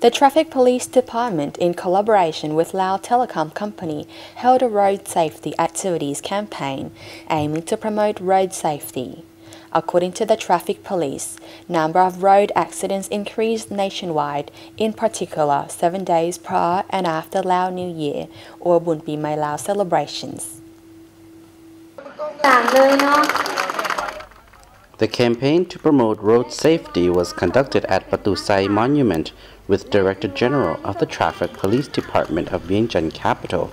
The Traffic Police Department, in collaboration with Lao Telecom Company, held a road safety activities campaign aiming to promote road safety. According to the Traffic Police, number of road accidents increased nationwide, in particular 7 days prior and after Lao New Year or Boun Pii Mai Lao celebrations. The campaign to promote road safety was conducted at Patuxay Monument with Director General of the Traffic Police Department of Vientiane Capital.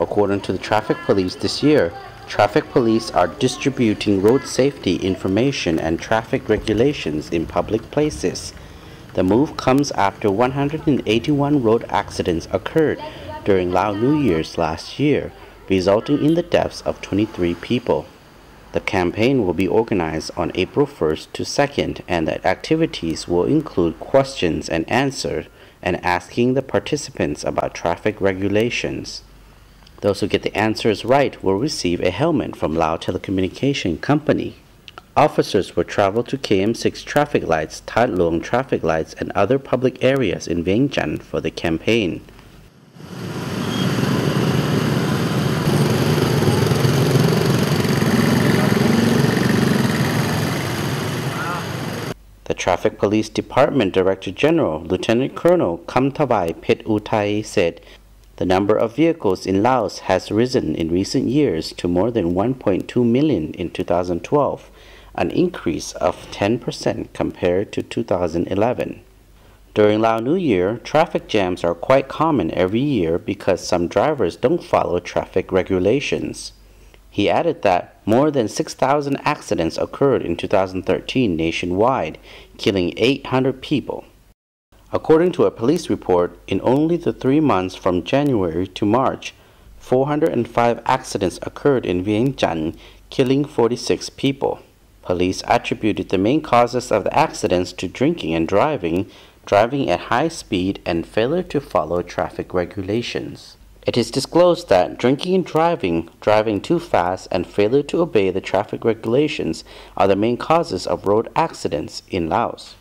According to the Traffic Police this year, Traffic Police are distributing road safety information and traffic regulations in public places. The move comes after 181 road accidents occurred during Lao New Year's last year, resulting in the deaths of 23 people. The campaign will be organized on April 1st to 2nd, and the activities will include questions and answers and asking the participants about traffic regulations. Those who get the answers right will receive a helmet from Lao Telecommunication Company. Officers will travel to KM6 traffic lights, That Luang traffic lights, and other public areas in Vientiane for the campaign. The Traffic Police Department Director General, Lieutenant Colonel Khamthavai Phet-outhay, said, "The number of vehicles in Laos has risen in recent years to more than 1.2 million in 2012, an increase of 10% compared to 2011. During Lao New Year, traffic jams are quite common every year because some drivers don't follow traffic regulations." He added that more than 6,000 accidents occurred in 2013 nationwide, killing 800 people. According to a police report, in only the 3 months from January to March, 405 accidents occurred in Vientiane, killing 46 people. Police attributed the main causes of the accidents to drinking and driving, driving at high speed, and failure to follow traffic regulations. It is disclosed that drinking and driving, driving too fast, and failure to obey the traffic regulations are the main causes of road accidents in Laos.